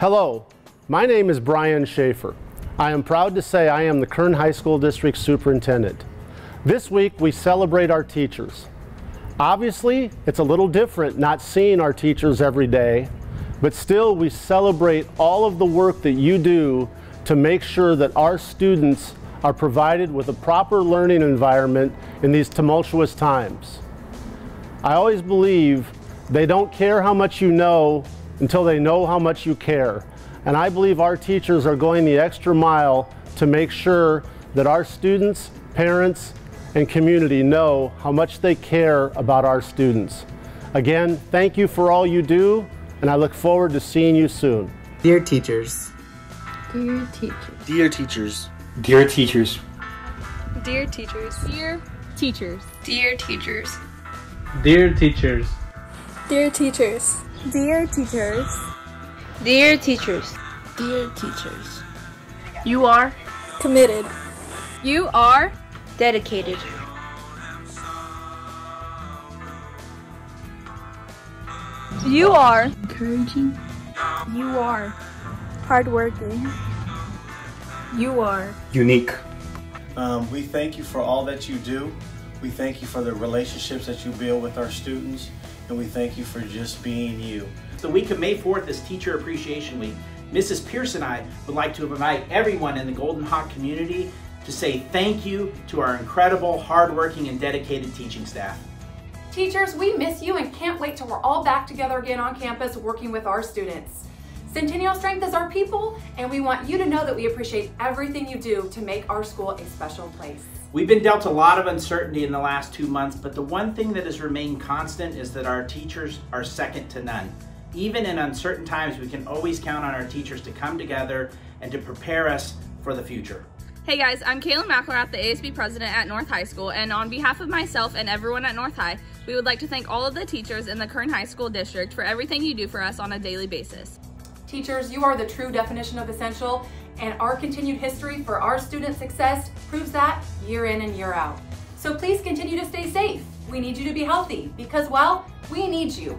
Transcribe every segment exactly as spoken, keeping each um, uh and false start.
Hello, my name is Brian Schaefer. I am proud to say I am the Kern High School District Superintendent. This week we celebrate our teachers. Obviously, it's a little different not seeing our teachers every day, but still we celebrate all of the work that you do to make sure that our students are provided with a proper learning environment in these tumultuous times. I always believe they don't care how much you know until they know how much you care. And I believe our teachers are going the extra mile to make sure that our students, parents, and community know how much they care about our students. Again, thank you for all you do, and I look forward to seeing you soon. Dear teachers. Dear teachers. Dear teachers. Dear teachers. Dear teachers. Dear teachers. Dear teachers. Dear teachers. Dear teachers. Dear teachers. Dear teachers. Dear teachers. You are committed. You are dedicated. You are encouraging. You are hardworking. You are unique. Um, we thank you for all that you do. We thank you for the relationships that you build with our students. And we thank you for just being you. The week of May fourth is Teacher Appreciation Week. Missus Pierce and I would like to invite everyone in the Golden Hawk community to say thank you to our incredible, hardworking, and dedicated teaching staff. Teachers, we miss you and can't wait till we're all back together again on campus working with our students. Centennial Strength is our people, and we want you to know that we appreciate everything you do to make our school a special place. We've been dealt a lot of uncertainty in the last two months, but the one thing that has remained constant is that our teachers are second to none. Even in uncertain times, we can always count on our teachers to come together and to prepare us for the future. Hey guys, I'm Kaylin McElrath, the A S B president at North High School, and on behalf of myself and everyone at North High, we would like to thank all of the teachers in the Kern High School District for everything you do for us on a daily basis. Teachers, you are the true definition of essential, and our continued history for our student success proves that year in and year out. So please continue to stay safe. We need you to be healthy because, well, we need you.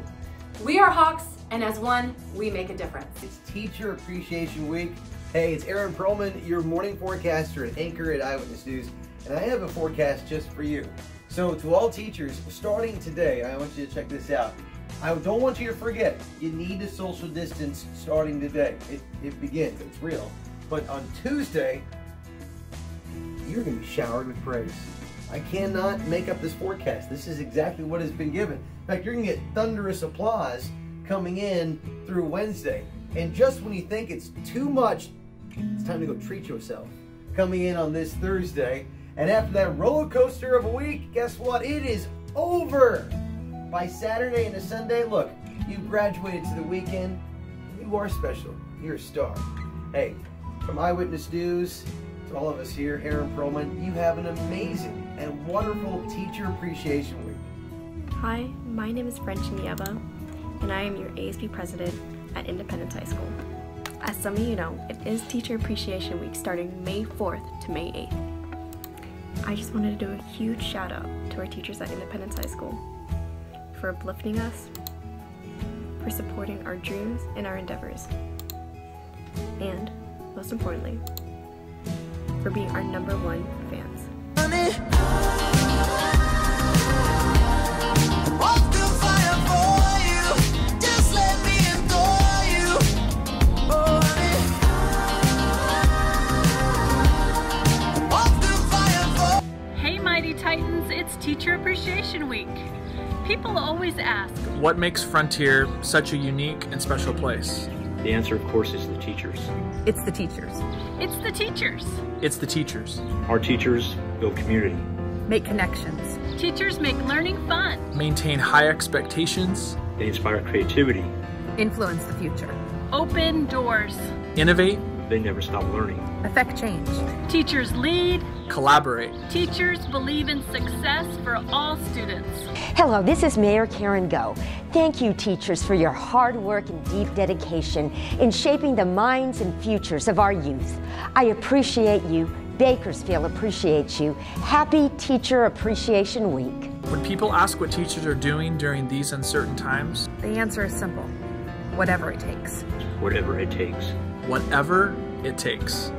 We are Hawks, and as one, we make a difference. It's Teacher Appreciation Week. Hey, it's Aaron Perlman, your morning forecaster and anchor at Eyewitness News, and I have a forecast just for you. So to all teachers, starting today, I want you to check this out. I don't want you to forget, you need to social distance starting today. It, it begins, it's real. But on Tuesday, you're gonna be showered with praise. I cannot make up this forecast. This is exactly what has been given. In fact, you're gonna get thunderous applause coming in through Wednesday. And just when you think it's too much, it's time to go treat yourself. Coming in on this Thursday. And after that roller coaster of a week, guess what? It is over. By Saturday and a Sunday, look, you graduated to the weekend. You are special. You're a star. Hey, from Eyewitness News to all of us here, Aaron Perlman, you have an amazing and wonderful Teacher Appreciation Week. Hi, my name is French Nieva, and I am your A S B president at Independence High School. As some of you know, it is Teacher Appreciation Week starting May fourth to May eighth. I just wanted to do a huge shout out to our teachers at Independence High School for uplifting us, for supporting our dreams and our endeavors, and most importantly, for being our number one fans. Hey Mighty Titans, it's Teacher Appreciation Week. People always ask, what makes Frontier such a unique and special place? The answer, of course, is the teachers. It's the teachers. It's the teachers. It's the teachers. Our teachers build community. Make connections. Teachers make learning fun. Maintain high expectations. They inspire creativity. Influence the future. Open doors. Innovate. They never stop learning. Affect change. Teachers lead. Collaborate. Teachers believe in success for all students. Hello, this is Mayor Karen Goh. Thank you, teachers, for your hard work and deep dedication in shaping the minds and futures of our youth. I appreciate you. Bakersfield appreciates you. Happy Teacher Appreciation Week. When people ask what teachers are doing during these uncertain times, the answer is simple. whatever it takes. Whatever it takes. Whatever it takes.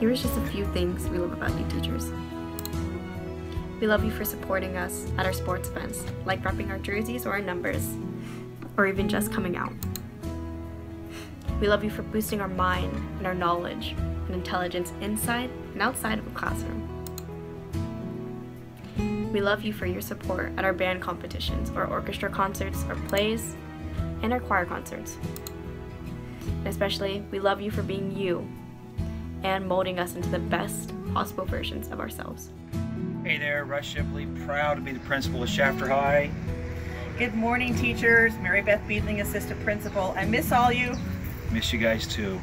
Here's just a few things we love about you teachers. We love you for supporting us at our sports events, like repping our jerseys or our numbers, or even just coming out. We love you for boosting our mind and our knowledge and intelligence inside and outside of the classroom. We love you for your support at our band competitions, or orchestra concerts, or plays, and our choir concerts. And especially, we love you for being you and molding us into the best possible versions of ourselves. Hey there, Russ Shipley, proud to be the principal of Shafter High. Good morning, teachers. Mary Beth Beedling, assistant principal. I miss all you. Miss you guys too.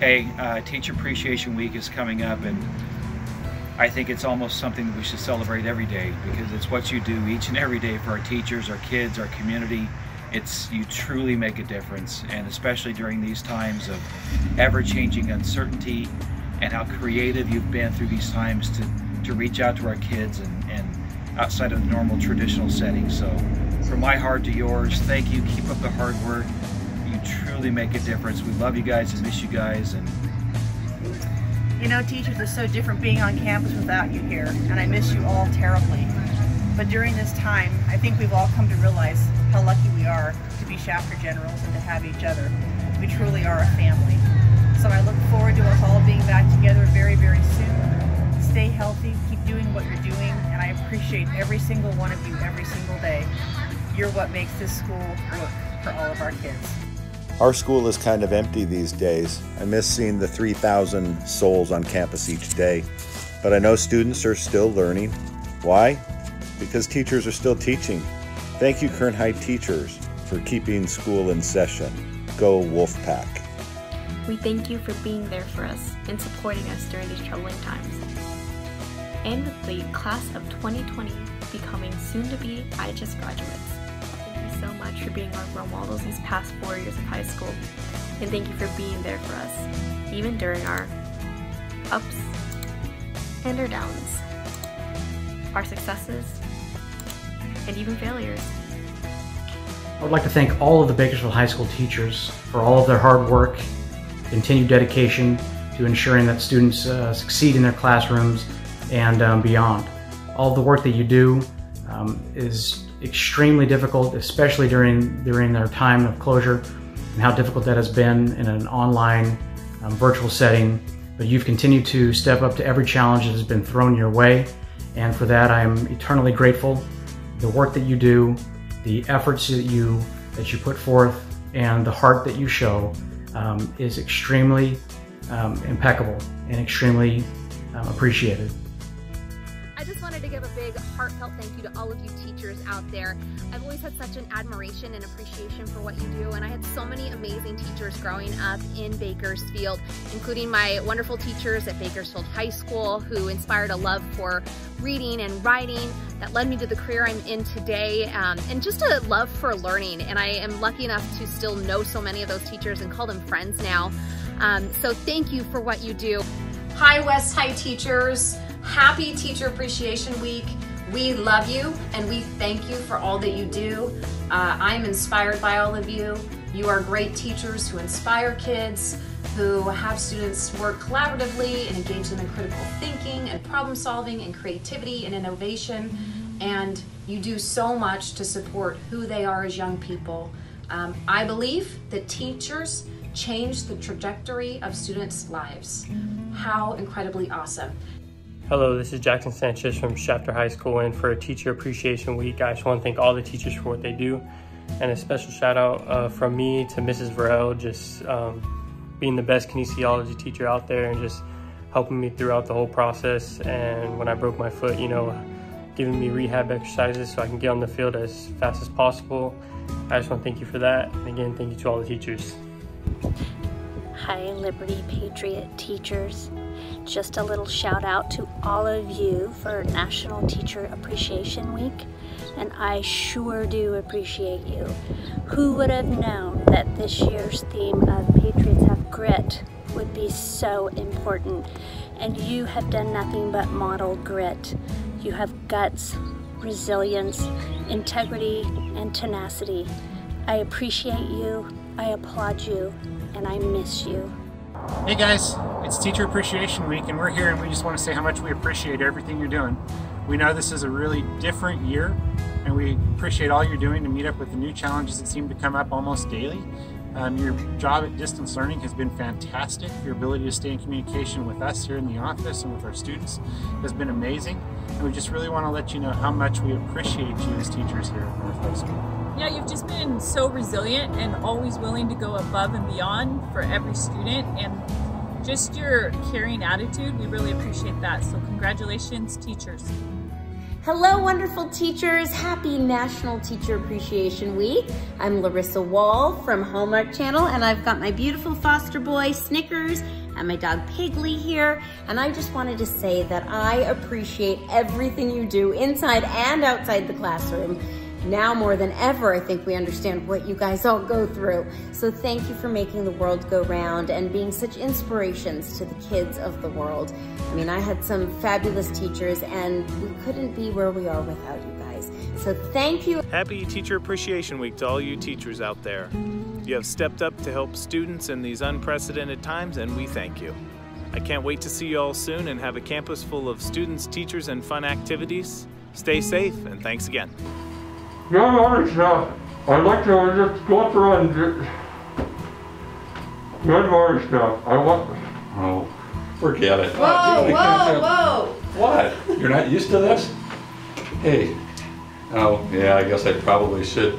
Hey, uh, Teacher Appreciation Week is coming up, and I think it's almost something that we should celebrate every day, because it's what you do each and every day for our teachers, our kids, our community. It's, you truly make a difference, and especially during these times of ever-changing uncertainty, and how creative you've been through these times to to reach out to our kids and, and outside of the normal traditional setting. So from my heart to yours, thank you. Keep up the hard work. You truly make a difference. We love you guys and miss you guys. And you know, teachers, are so different being on campus without you here, and I miss you all terribly. But during this time, I think we've all come to realize how lucky we are to be Shafter Generals and to have each other. We truly are a family. So I look forward to us all being back together very, very soon. Stay healthy, keep doing what you're doing, and I appreciate every single one of you every single day. You're what makes this school work for all of our kids. Our school is kind of empty these days. I miss seeing the three thousand souls on campus each day. But I know students are still learning. Why? Because teachers are still teaching. Thank you, Kern High teachers, for keeping school in session. Go Wolfpack. We thank you for being there for us and supporting us during these troubling times. And with the class of twenty twenty becoming soon-to-be I G S graduates, thank you so much for being our role models these past four years of high school, and thank you for being there for us, even during our ups and our downs, our successes, and even failures. I would like to thank all of the Bakersfield High School teachers for all of their hard work, continued dedication to ensuring that students uh, succeed in their classrooms and um, beyond. All the work that you do um, is extremely difficult, especially during during their time of closure, and how difficult that has been in an online um, virtual setting. But you've continued to step up to every challenge that has been thrown your way, and for that I am eternally grateful. The work that you do, the efforts that you that you put forth, and the heart that you show um, is extremely um, impeccable and extremely um, appreciated. I just wanted to give a big heartfelt thank you to all of you teachers out there. I've always had such an admiration and appreciation for what you do, and I had so many amazing teachers growing up in Bakersfield, including my wonderful teachers at Bakersfield High School, who inspired a love for reading and writing that led me to the career I'm in today, um, and just a love for learning. And I am lucky enough to still know so many of those teachers and call them friends now. Um, so thank you for what you do. High West High teachers, happy Teacher Appreciation Week. We love you, and we thank you for all that you do. Uh, I'm inspired by all of you. You are great teachers who inspire kids, who have students work collaboratively and engage them in critical thinking and problem solving and creativity and innovation. And you do so much to support who they are as young people. Um, I believe that teachers change the trajectory of students' lives. How incredibly awesome. Hello, this is Jackson Sanchez from Shafter High School, and for Teacher Appreciation Week, I just want to thank all the teachers for what they do, and a special shout out uh, from me to Missus Varell, just um, being the best kinesiology teacher out there and just helping me throughout the whole process. And when I broke my foot, you know, giving me rehab exercises so I can get on the field as fast as possible. I just want to thank you for that, and again, thank you to all the teachers. Hi, Liberty Patriot teachers. Just a little shout out to all of you for National Teacher Appreciation Week, and I sure do appreciate you. Who would have known that this year's theme of Patriots Have Grit would be so important? And you have done nothing but model grit. You have guts, resilience, integrity, and tenacity. I appreciate you. I applaud you, and I miss you. Hey guys, it's Teacher Appreciation Week, and we're here, and we just want to say how much we appreciate everything you're doing. We know this is a really different year, and we appreciate all you're doing to meet up with the new challenges that seem to come up almost daily. Um, your job at distance learning has been fantastic. Your ability to stay in communication with us here in the office and with our students has been amazing. And we just really want to let you know how much we appreciate you as teachers here at North High School. Yeah, you've just been so resilient and always willing to go above and beyond for every student, and just your caring attitude, we really appreciate that. So congratulations, teachers. Hello, wonderful teachers. Happy National Teacher Appreciation Week. I'm Larissa Wall from Hallmark Channel, and I've got my beautiful foster boy, Snickers, and my dog Pigley here, and I just wanted to say that I appreciate everything you do inside and outside the classroom. Now more than ever, I think we understand what you guys all go through. So thank you for making the world go round and being such inspirations to the kids of the world. I mean, I had some fabulous teachers, and we couldn't be where we are without you guys. So thank you. Happy Teacher Appreciation Week to all you teachers out there. You have stepped up to help students in these unprecedented times, and we thank you. I can't wait to see you all soon and have a campus full of students, teachers, and fun activities. Stay safe, and thanks again. Now, others, uh, I'd like to just go through and good more stuff. I want. Oh, forget it. Whoa, uh, whoa, whoa! What? You're not used to this? Hey. Oh, yeah. I guess I probably should.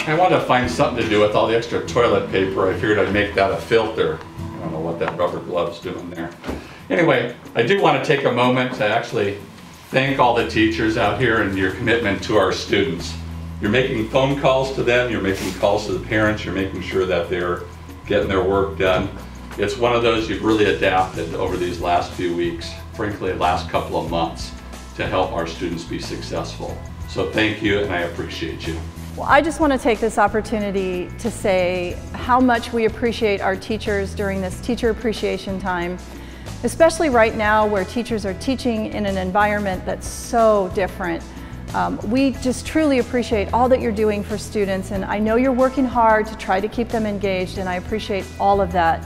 I wanted to find something to do with all the extra toilet paper. I figured I'd make that a filter. I don't know what that rubber glove's doing there. Anyway, I do want to take a moment to actually thank all the teachers out here and your commitment to our students. You're making phone calls to them, you're making calls to the parents, you're making sure that they're getting their work done. It's one of those you've really adapted over these last few weeks, frankly, the last couple of months, to help our students be successful. So thank you, and I appreciate you. Well, I just want to take this opportunity to say how much we appreciate our teachers during this teacher appreciation time. Especially right now where teachers are teaching in an environment that's so different. Um, we just truly appreciate all that you're doing for students, and I know you're working hard to try to keep them engaged, and I appreciate all of that.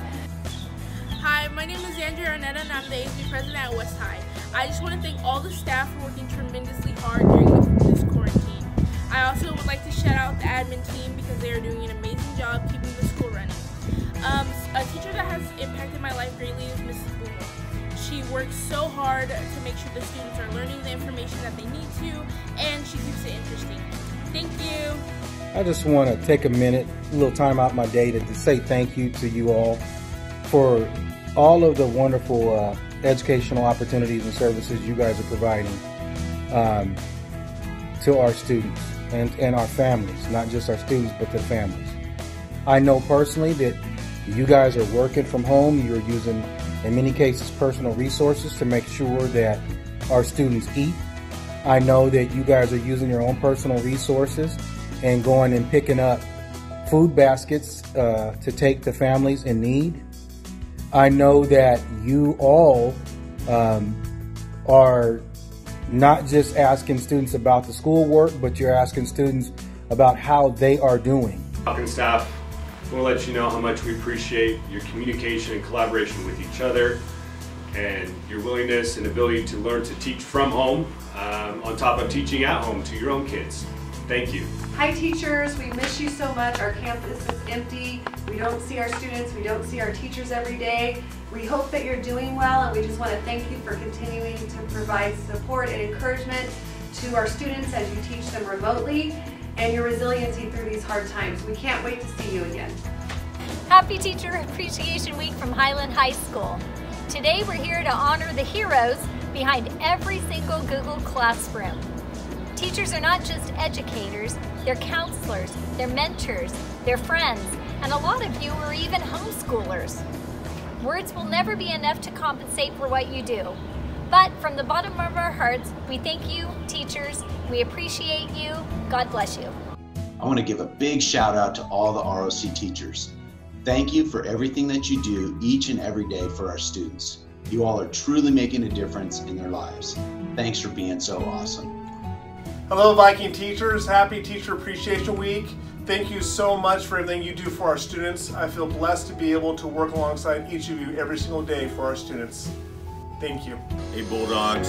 Hi, my name is Andrea Arnetta, and I'm the A S B president at West High. I just want to thank all the staff for working tremendously hard during this quarantine. I also would like to shout out the admin team because they are doing an amazing job keeping the school running. Um, a teacher that has impacted my life greatly is Missus She works so hard to make sure the students are learning the information that they need to, and she keeps it interesting. Thank you. I just want to take a minute, a little time out of my day to say thank you to you all for all of the wonderful uh, educational opportunities and services you guys are providing um, to our students and, and our families, not just our students, but their families. I know personally that you guys are working from home, you're using in many cases personal resources to make sure that our students eat. I know that you guys are using your own personal resources and going and picking up food baskets uh, to take to families in need. I know that you all um, are not just asking students about the schoolwork, but you're asking students about how they are doing. Staff. I want to let you know how much we appreciate your communication and collaboration with each other, and your willingness and ability to learn to teach from home um, on top of teaching at home to your own kids. Thank you. Hi teachers, we miss you so much. Our campus is empty. We don't see our students, we don't see our teachers every day. We hope that you're doing well, and we just want to thank you for continuing to provide support and encouragement to our students as you teach them remotely, and your resiliency through these hard times. We can't wait to see you again. Happy Teacher Appreciation Week from Highland High School. Today we're here to honor the heroes behind every single Google Classroom. Teachers are not just educators, they're counselors, they're mentors, they're friends, and a lot of you are even homeschoolers. Words will never be enough to compensate for what you do. But from the bottom of our hearts, we thank you, teachers. We appreciate you. God bless you. I want to give a big shout out to all the R O C teachers. Thank you for everything that you do each and every day for our students. You all are truly making a difference in their lives. Thanks for being so awesome. Hello, Viking teachers. Happy Teacher Appreciation Week. Thank you so much for everything you do for our students. I feel blessed to be able to work alongside each of you every single day for our students. Thank you. Hey Bulldogs,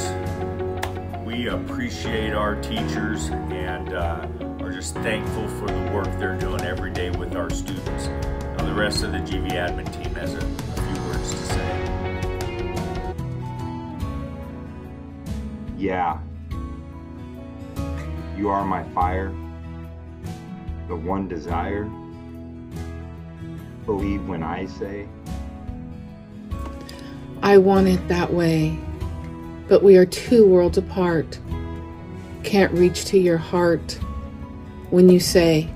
we appreciate our teachers and uh, are just thankful for the work they're doing every day with our students. Now the rest of the G V admin team has a, a few words to say. Yeah. You are my fire, the one desire. Believe when I say. I want it that way, but we are two worlds apart. Can't reach to your heart when you say.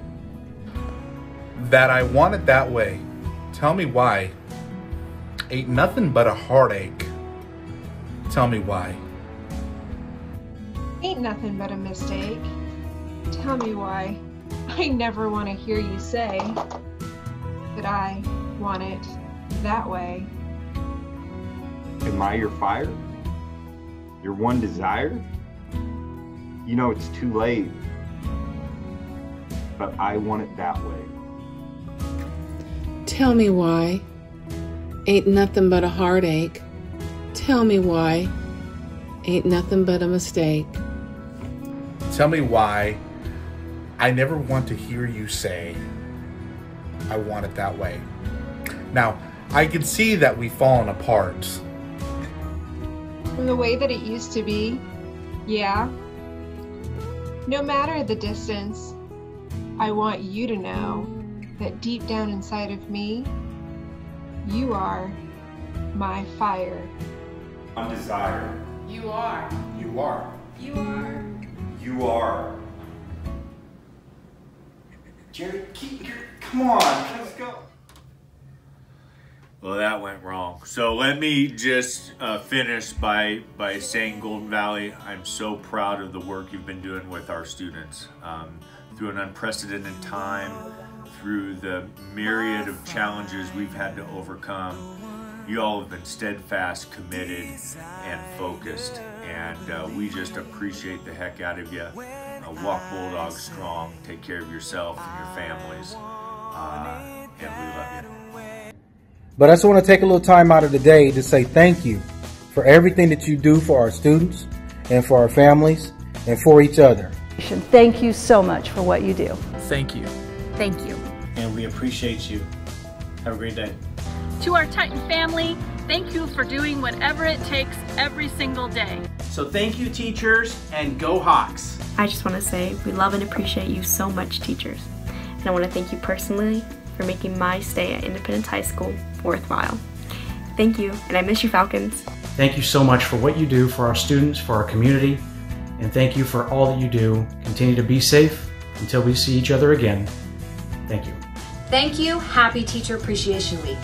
That I want it that way. Tell me why. Ain't nothing but a heartache. Tell me why. Ain't nothing but a mistake. Tell me why. I never want to hear you say that I want it that way. Am I your fire? Your one desire? You know it's too late, but I want it that way. Tell me why. Ain't nothing but a heartache. Tell me why. Ain't nothing but a mistake. Tell me why I never want to hear you say, I want it that way. Now, I can see that we've fallen apart. From the way that it used to be, yeah. No matter the distance, I want you to know that deep down inside of me, you are my fire. My desire. You are. You are. You are. You are. Jerry, keep your, come on, let's go. Well, that went wrong. So let me just uh, finish by, by saying Golden Valley, I'm so proud of the work you've been doing with our students. Um, through an unprecedented time, through the myriad of challenges we've had to overcome, you all have been steadfast, committed, and focused. And uh, we just appreciate the heck out of you. Walk Bulldog strong, take care of yourself and your families, uh, and we love you. But I just want to take a little time out of the day to say thank you for everything that you do for our students and for our families and for each other. Thank you so much for what you do. Thank you. Thank you. And we appreciate you. Have a great day. To our Titan family, thank you for doing whatever it takes every single day. So thank you, teachers, and go Hawks. I just want to say we love and appreciate you so much, teachers. And I want to thank you personally for making my stay at Independence High School worthwhile. Thank you, and I miss you, Falcons. Thank you so much for what you do for our students, for our community, and thank you for all that you do. Continue to be safe until we see each other again. Thank you. Thank you. Happy Teacher Appreciation Week.